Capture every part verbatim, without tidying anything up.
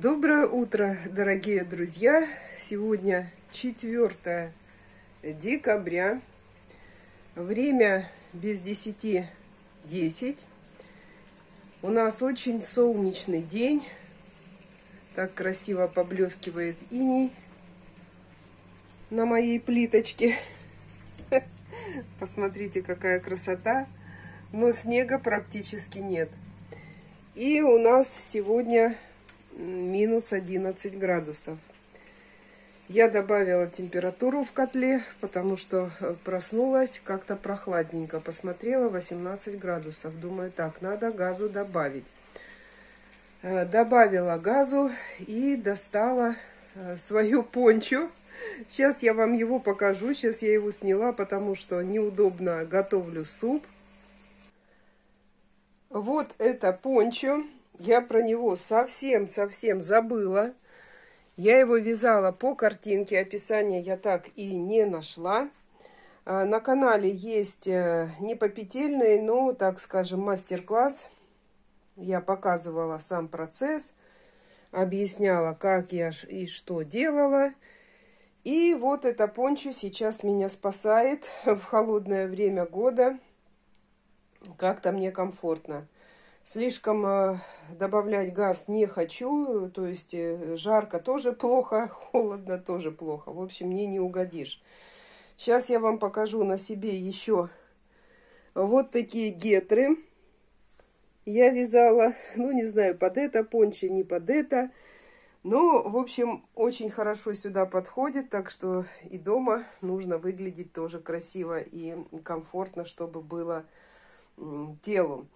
Доброе утро, дорогие друзья! Сегодня четвёртое декабря, время без десяти десять. У нас очень солнечный день, так красиво поблескивает иней на моей плиточке. Посмотрите, какая красота, но снега практически нет. И у нас сегодня минус одиннадцать градусов. Я добавила температуру в котле, потому что проснулась как-то прохладненько. Посмотрела восемнадцать градусов. Думаю, так, надо газу добавить. Добавила газу и достала свою пончо. Сейчас я вам его покажу. Сейчас я его сняла, потому что неудобно, готовлю суп. Вот это пончо. Я про него совсем-совсем забыла. Я его вязала по картинке, описания я так и не нашла. На канале есть не попетельный, но, так скажем, мастер-класс. Я показывала сам процесс, объясняла, как я и что делала. И вот это пончо сейчас меня спасает в холодное время года. Как-то мне комфортно. Слишком добавлять газ не хочу, то есть жарко тоже плохо, холодно тоже плохо. В общем, мне не угодишь. Сейчас я вам покажу на себе еще вот такие гетры. Я вязала, ну не знаю, под это пончо, не под это. Но, в общем, очень хорошо сюда подходит, так что и дома нужно выглядеть тоже красиво и комфортно, чтобы было телу.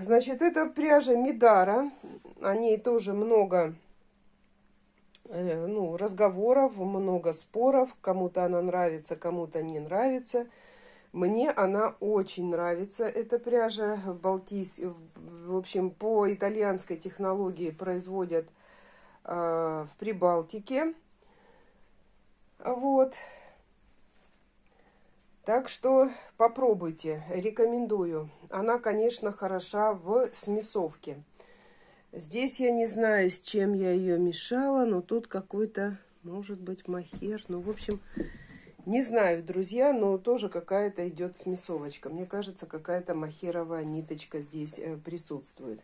Значит, это пряжа Медара, о ней тоже много ну, разговоров, много споров, кому-то она нравится, кому-то не нравится. Мне она очень нравится, эта пряжа в Балтис, в общем, по итальянской технологии производят э, в Прибалтике, вот. Так что попробуйте, рекомендую. Она, конечно, хороша в смесовке. Здесь я не знаю, с чем я ее мешала, но тут какой-то, может быть, мохер. Ну, в общем, не знаю, друзья, но тоже какая-то идет смесовочка. Мне кажется, какая-то мохеровая ниточка здесь присутствует.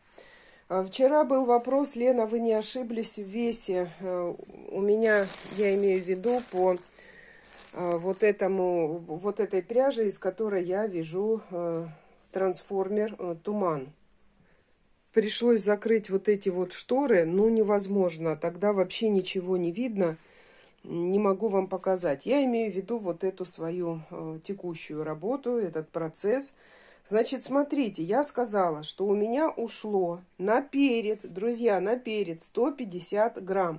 Вчера был вопрос, Лена, вы не ошиблись в весе. У меня, я имею в виду, по... вот этому, вот этой пряжи, из которой я вяжу э, трансформер э, туман. Пришлось закрыть вот эти вот шторы, ну невозможно, тогда вообще ничего не видно, не могу вам показать. Я имею в виду вот эту свою э, текущую работу, этот процесс. Значит, смотрите, я сказала, что у меня ушло наперед, друзья, наперед сто пятьдесят грамм.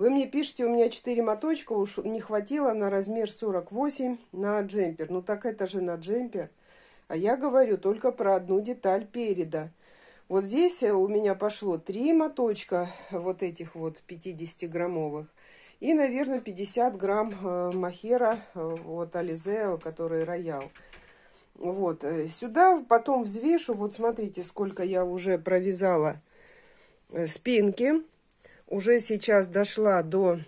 Вы мне пишете, у меня четыре моточка, уж не хватило на размер сорок восемь на джемпер. Ну так это же на джемпер. А я говорю только про одну деталь переда. Вот здесь у меня пошло три моточка вот этих вот пятидесятиграммовых. И, наверное, пятьдесят грамм мохера вот Ализе, который роял. Вот, сюда потом взвешу. Вот смотрите, сколько я уже провязала спинки. Уже сейчас дошла до,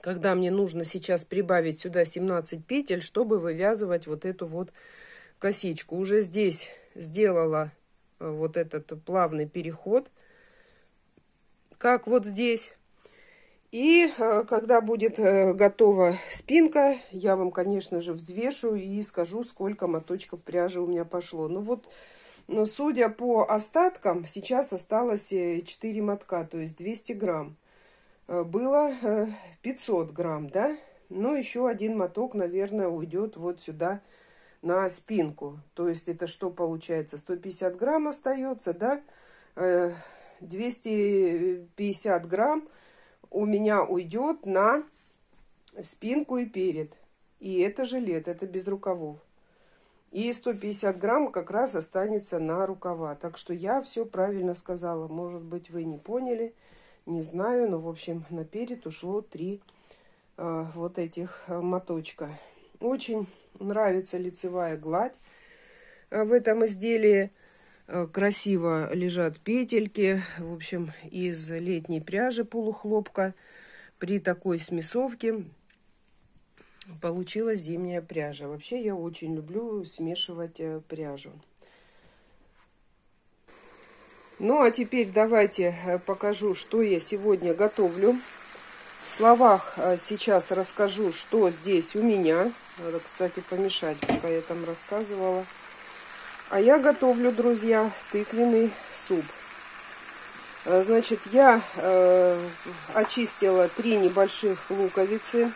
когда мне нужно сейчас прибавить сюда семнадцать петель, чтобы вывязывать вот эту вот косичку. Уже здесь сделала вот этот плавный переход, как вот здесь. И когда будет готова спинка, я вам, конечно же, взвешу и скажу, сколько моточков пряжи у меня пошло. Ну вот... Но судя по остаткам, сейчас осталось четыре мотка, то есть двести грамм. Было пятьсот грамм, да? Но еще один моток, наверное, уйдет вот сюда на спинку. То есть это что получается? сто пятьдесят грамм остается, да? двести пятьдесят грамм у меня уйдет на спинку и перед. И это жилет, это без рукавов. И сто пятьдесят грамм как раз останется на рукава. Так что я все правильно сказала. Может быть, вы не поняли, не знаю. Но, в общем, наперед ушло три э, вот этих моточка. Очень нравится лицевая гладь в этом изделии. Красиво лежат петельки, в общем, из летней пряжи полухлопка. При такой смесовке получилась зимняя пряжа. Вообще я очень люблю смешивать пряжу. Ну, а теперь давайте покажу, что я сегодня готовлю. В словах сейчас расскажу, что здесь у меня. Надо, кстати, помешать, пока я там рассказывала. А я готовлю, друзья, тыквенный суп. Значит, я э, очистила три небольших луковицы,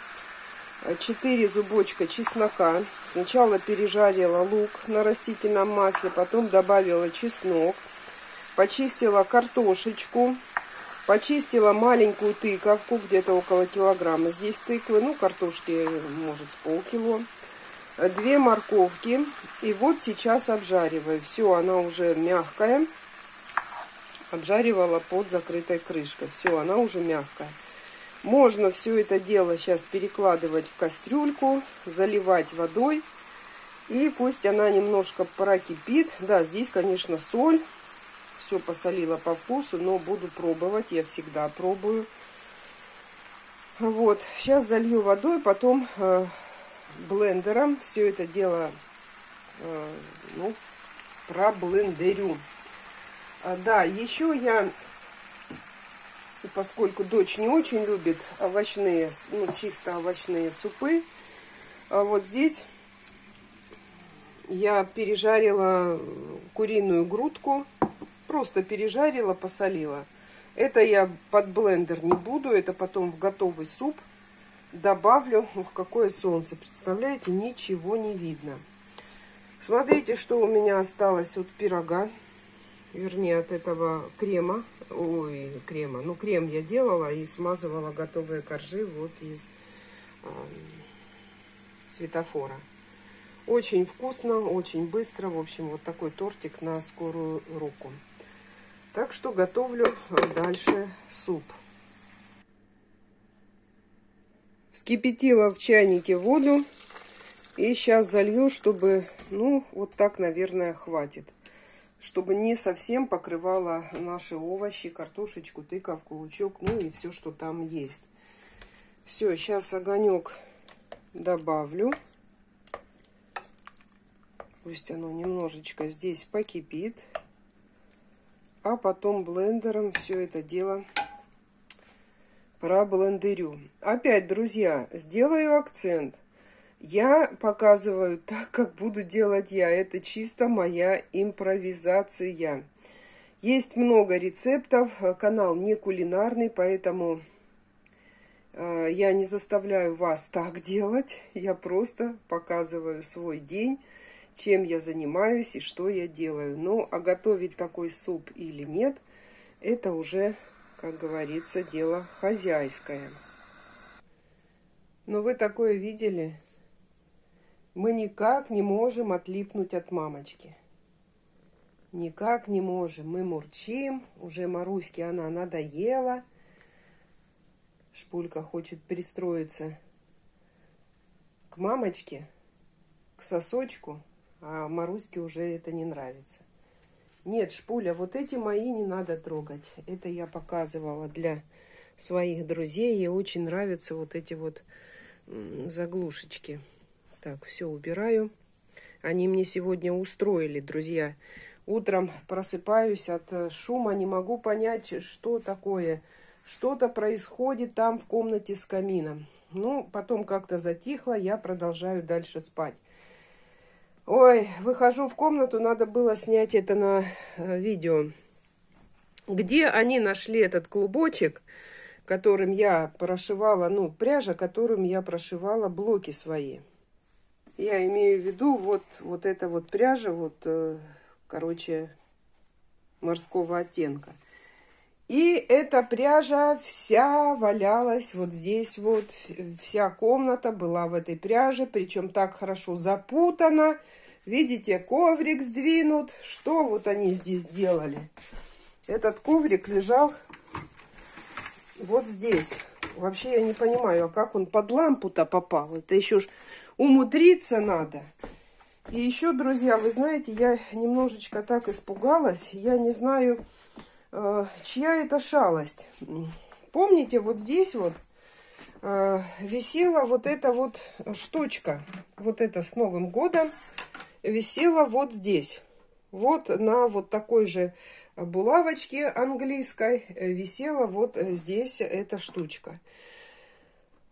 четыре зубочка чеснока. Сначала пережарила лук на растительном масле, потом добавила чеснок, почистила картошечку, почистила маленькую тыковку, где-то около килограмма здесь тыквы, ну, картошки, может, с полкило. Две морковки. И вот сейчас обжариваю. Все, она уже мягкая. Обжаривала под закрытой крышкой. Все, она уже мягкая. Можно все это дело сейчас перекладывать в кастрюльку, заливать водой. И пусть она немножко прокипит. Да, здесь, конечно, соль. Все посолила по вкусу, но буду пробовать. Я всегда пробую. Вот, сейчас залью водой, потом блендером все это дело ну, проблендерю. Да, еще я, поскольку дочь не очень любит овощные, ну, чисто овощные супы, вот здесь я пережарила куриную грудку, просто пережарила, посолила. Это я под блендер не буду, это потом в готовый суп добавлю. Ух, какое солнце, представляете, ничего не видно. Смотрите, что у меня осталось от пирога, вернее, от этого крема. Ой, крема. Ну, крем я делала и смазывала готовые коржи вот из э, светофора. Очень вкусно, очень быстро. В общем, вот такой тортик на скорую руку. Так что готовлю дальше суп. Вскипятила в чайнике воду и сейчас залью, чтобы, ну, вот так, наверное, хватит. Чтобы не совсем покрывала наши овощи, картошечку, тыковку, лучок, ну и все, что там есть. Все, сейчас огонек добавлю. Пусть оно немножечко здесь покипит. А потом блендером все это дело проблендерю. Опять, друзья, сделаю акцент. Я показываю так, как буду делать я. Это чисто моя импровизация. Есть много рецептов. Канал не кулинарный, поэтому э, я не заставляю вас так делать. Я просто показываю свой день, чем я занимаюсь и что я делаю. Ну, а готовить такой суп или нет, это уже, как говорится, дело хозяйское. Но вы такое видели? Мы никак не можем отлипнуть от мамочки. Никак не можем. Мы мурчим. Уже Маруське она надоела. Шпулька хочет пристроиться к мамочке, к сосочку. А Маруське уже это не нравится. Нет, Шпуля, вот эти мои не надо трогать. Это я показывала для своих друзей. Ей очень нравятся вот эти вот заглушечки. Так, все убираю. Они мне сегодня устроили, друзья. Утром просыпаюсь от шума, не могу понять, что такое. Что-то происходит там в комнате с камином. Ну, потом как-то затихло, я продолжаю дальше спать. Ой, выхожу в комнату, надо было снять это на видео. Где они нашли этот клубочек, которым я прошивала, ну, пряжа, которым я прошивала блоки свои. Я имею в виду вот, вот эта вот пряжа, вот, короче, морского оттенка. И эта пряжа вся валялась вот здесь вот. Вся комната была в этой пряже, причем так хорошо запутана. Видите, коврик сдвинут. Что вот они здесь делали? Этот коврик лежал вот здесь. Вообще я не понимаю, а как он под лампу-то попал? Это еще ж умудриться надо. И еще, друзья, вы знаете, я немножечко так испугалась. Я не знаю, чья это шалость. Помните, вот здесь вот висела вот эта вот штучка. Вот это с Новым годом висела вот здесь. Вот на вот такой же булавочке английской висела вот здесь эта штучка.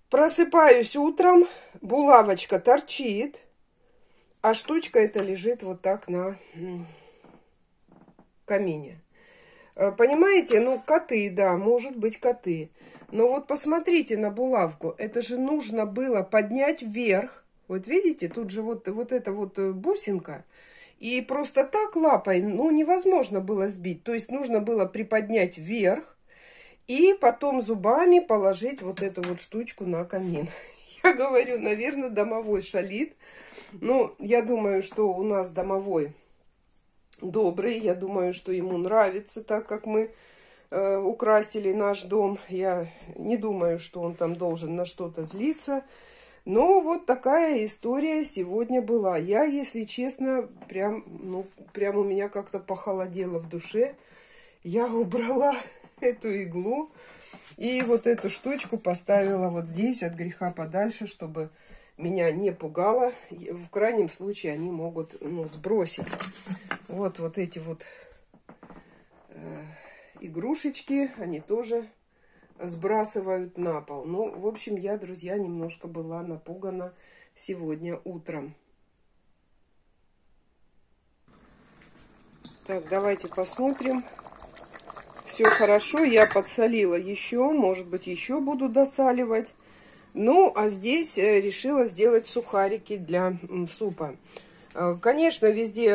Просыпаюсь утром, булавочка торчит, а штучка эта лежит вот так на камине. Понимаете, ну коты, да, может быть коты. Но вот посмотрите на булавку, это же нужно было поднять вверх. Вот видите, тут же вот, вот эта вот бусинка. И просто так лапой, ну, невозможно было сбить. То есть нужно было приподнять вверх и потом зубами положить вот эту вот штучку на камин. Я говорю, наверное, домовой шалит. Ну, я думаю, что у нас домовой добрый. Я думаю, что ему нравится так, как мы э, украсили наш дом. Я не думаю, что он там должен на что-то злиться. Но вот такая история сегодня была. Я, если честно, прям, ну, прям у меня как-то похолодело в душе. Я убрала эту иглу и вот эту штучку поставила вот здесь от греха подальше, чтобы меня не пугало. В крайнем случае они могут, ну, сбросить. Вот, вот эти вот э, игрушечки, они тоже сбрасывают на пол. Ну, в общем, я, друзья, немножко была напугана сегодня утром. Так, давайте посмотрим. Все хорошо, я подсолила еще, может быть, еще буду досаливать. Ну, а здесь решила сделать сухарики для супа. Конечно, везде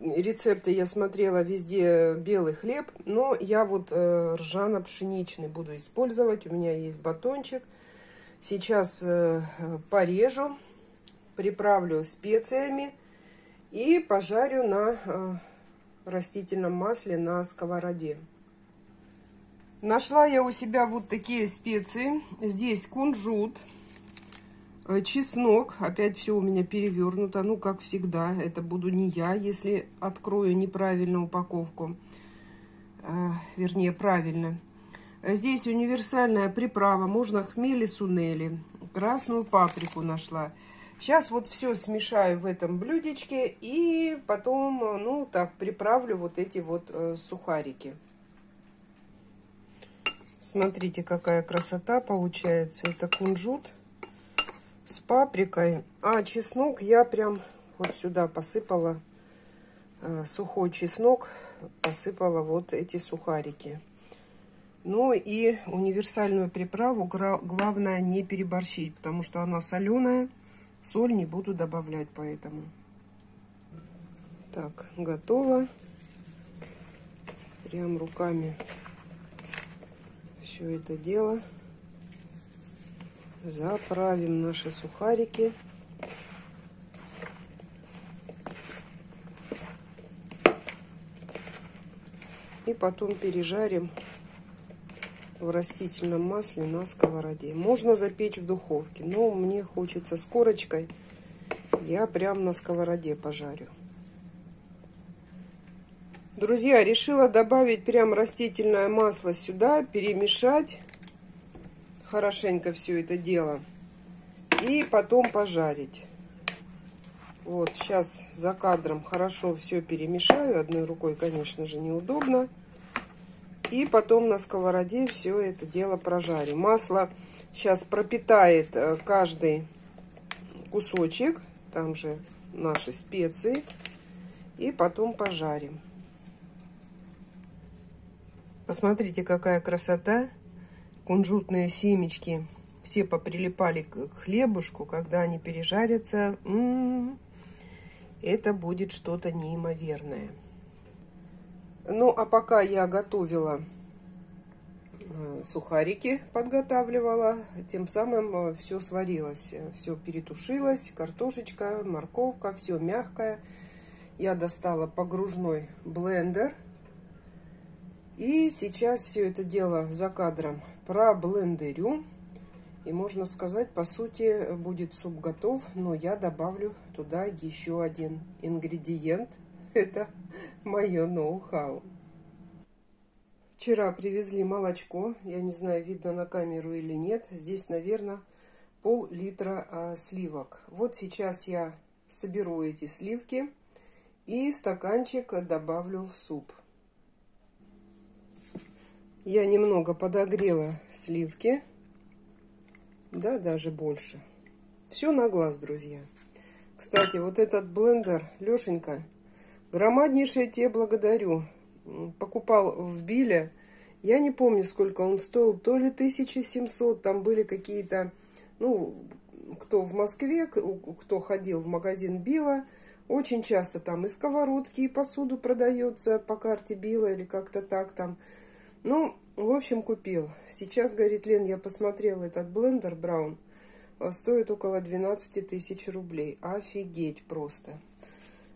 рецепты я смотрела, везде белый хлеб, но я вот ржано-пшеничный буду использовать. У меня есть батончик. Сейчас порежу, приправлю специями и пожарю на растительном масле на сковороде. Нашла я у себя вот такие специи. Здесь кунжут. Чеснок, опять все у меня перевернуто, ну как всегда, это буду не я, если открою неправильно упаковку, э, вернее правильно. Здесь универсальная приправа, можно хмели, сунели, красную паприку нашла. Сейчас вот все смешаю в этом блюдечке и потом, ну так, приправлю вот эти вот э, сухарики. Смотрите, какая красота получается, это кунжут с паприкой, а чеснок я прям вот сюда посыпала, сухой чеснок посыпала вот эти сухарики. Ну и универсальную приправу главное не переборщить, потому что она соленая, соль не буду добавлять, поэтому. Так, готово. Прям руками все это дело. Заправим наши сухарики. И потом пережарим в растительном масле на сковороде. Можно запечь в духовке, но мне хочется с корочкой. Я прям на сковороде пожарю. Друзья, решила добавить прям растительное масло сюда, перемешать хорошенько все это дело и потом пожарить. Вот сейчас за кадром хорошо все перемешаю, одной рукой, конечно же, неудобно, и потом на сковороде все это дело прожарю. Масло сейчас пропитает каждый кусочек, там же наши специи, и потом пожарим. Посмотрите, какая красота. Кунжутные семечки все поприлипали к хлебушку, когда они пережарятся, м-м, это будет что-то неимоверное. Ну, а пока я готовила сухарики, подготавливала, тем самым все сварилось, все перетушилось, картошечка, морковка, все мягкое. Я достала погружной блендер. И сейчас все это дело за кадром проблендерю И можно сказать, по сути, будет суп готов, но я добавлю туда еще один ингредиент. Это мое ноу-хау. Вчера привезли молочко. Я не знаю, видно на камеру или нет. Здесь, наверное, пол-литра а, сливок. Вот сейчас я соберу эти сливки и стаканчик добавлю в суп. Я немного подогрела сливки. Да, даже больше. Все на глаз, друзья. Кстати, вот этот блендер, Лешенька, громаднейшее тебе благодарю. Покупал в Билле. Я не помню, сколько он стоил. То ли тысяча семьсот, там были какие-то... Ну, кто в Москве, кто ходил в магазин Билла, очень часто там и сковородки, и посуду продается по карте Билла или как-то так там. Ну, в общем, купил. Сейчас, говорит, Лен, я посмотрела этот блендер Браун, стоит около двенадцати тысяч рублей. Офигеть просто.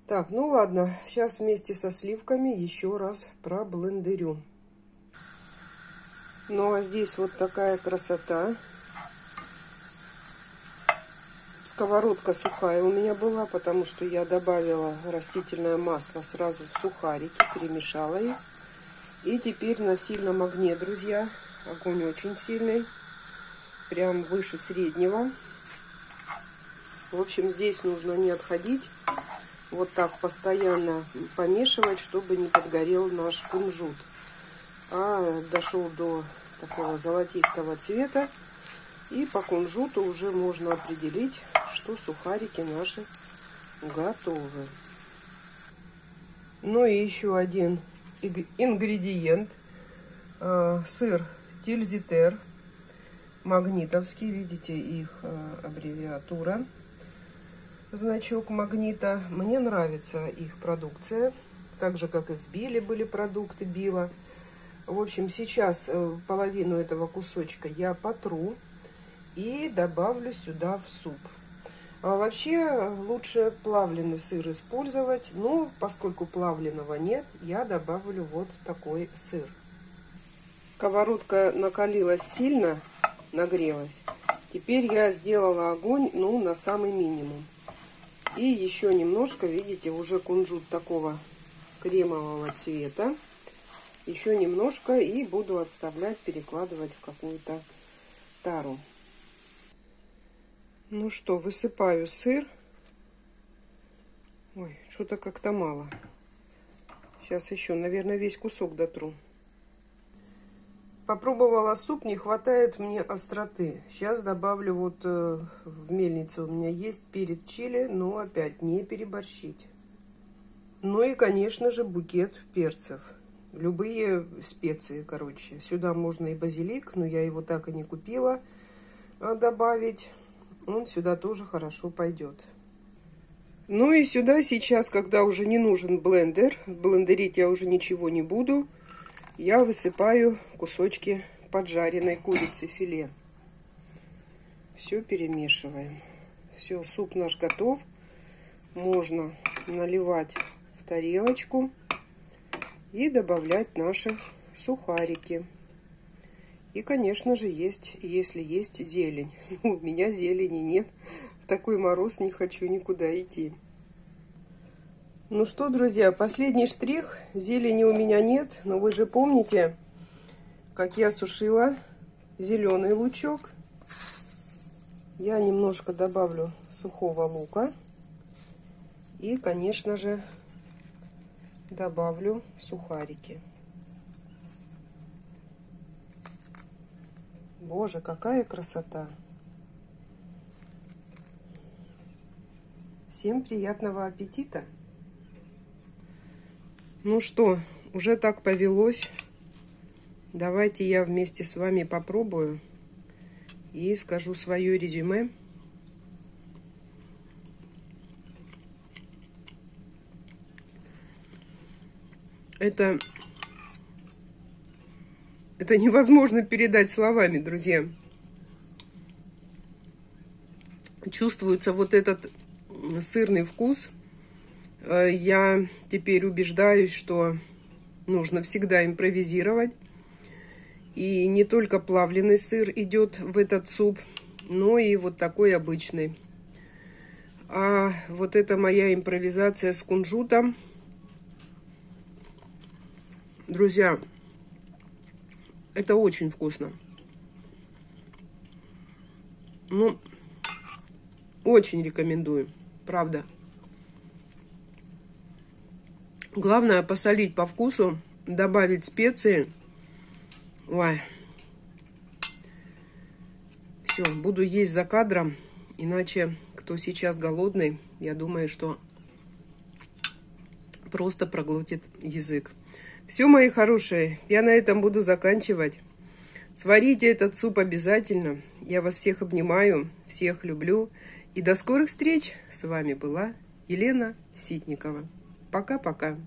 Так, ну ладно, сейчас вместе со сливками еще раз проблендерю. Ну, а здесь вот такая красота. Сковородка сухая у меня была, потому что я добавила растительное масло сразу в сухарики, перемешала их. И теперь на сильном огне, друзья, огонь очень сильный, прям выше среднего. В общем, здесь нужно не отходить, вот так постоянно помешивать, чтобы не подгорел наш кунжут. А дошел до такого золотистого цвета, и по кунжуту уже можно определить, что сухарики наши готовы. Ну и еще один ингредиент. Сыр Тильзитер Магнитовский. Видите их аббревиатура. Значок Магнита. Мне нравится их продукция. Так же, как и в Билле были продукты Билла. В общем, сейчас половину этого кусочка я потру и добавлю сюда в суп. А вообще лучше плавленый сыр использовать, но поскольку плавленого нет, я добавлю вот такой сыр. Сковородка накалилась сильно, нагрелась. Теперь я сделала огонь, ну, на самый минимум. И еще немножко, видите, уже кунжут такого кремового цвета. Еще немножко и буду отставлять, перекладывать в какую-то тару. Ну что, высыпаю сыр. Ой, что-то как-то мало. Сейчас еще, наверное, весь кусок дотру. Попробовала суп, не хватает мне остроты. Сейчас добавлю, вот э, в мельнице у меня есть перец чили, но опять не переборщить. Ну и, конечно же, букет перцев. Любые специи, короче. Сюда можно и базилик, но я его так и не купила, а добавить. Он сюда тоже хорошо пойдет. Ну и сюда сейчас, когда уже не нужен блендер, блендерить я уже ничего не буду, я высыпаю кусочки поджаренной курицы филе. Все перемешиваем. Все, суп наш готов. Можно наливать в тарелочку и добавлять наши сухарики. И, конечно же, есть, если есть зелень. У меня зелени нет. В такой мороз не хочу никуда идти. Ну что, друзья, последний штрих. Зелени у меня нет. Но вы же помните, как я сушила зеленый лучок. Я немножко добавлю сухого лука. И, конечно же, добавлю сухарики. Боже, какая красота! Всем приятного аппетита! Ну что, уже так повелось. Давайте я вместе с вами попробую и скажу свое резюме. Это... Это невозможно передать словами, друзья. Чувствуется вот этот сырный вкус. Я теперь убеждаюсь, что нужно всегда импровизировать. И не только плавленый сыр идет в этот суп, Ну и вот такой обычный. А вот это моя импровизация с кунжутом. Друзья, это очень вкусно. Ну, очень рекомендую, правда. Главное посолить по вкусу, добавить специи. Ой. Все, буду есть за кадром, иначе кто сейчас голодный, я думаю, что просто проглотит язык. Все, мои хорошие, я на этом буду заканчивать. Сварите этот суп обязательно. Я вас всех обнимаю, всех люблю. И до скорых встреч. С вами была Елена Ситникова. Пока-пока.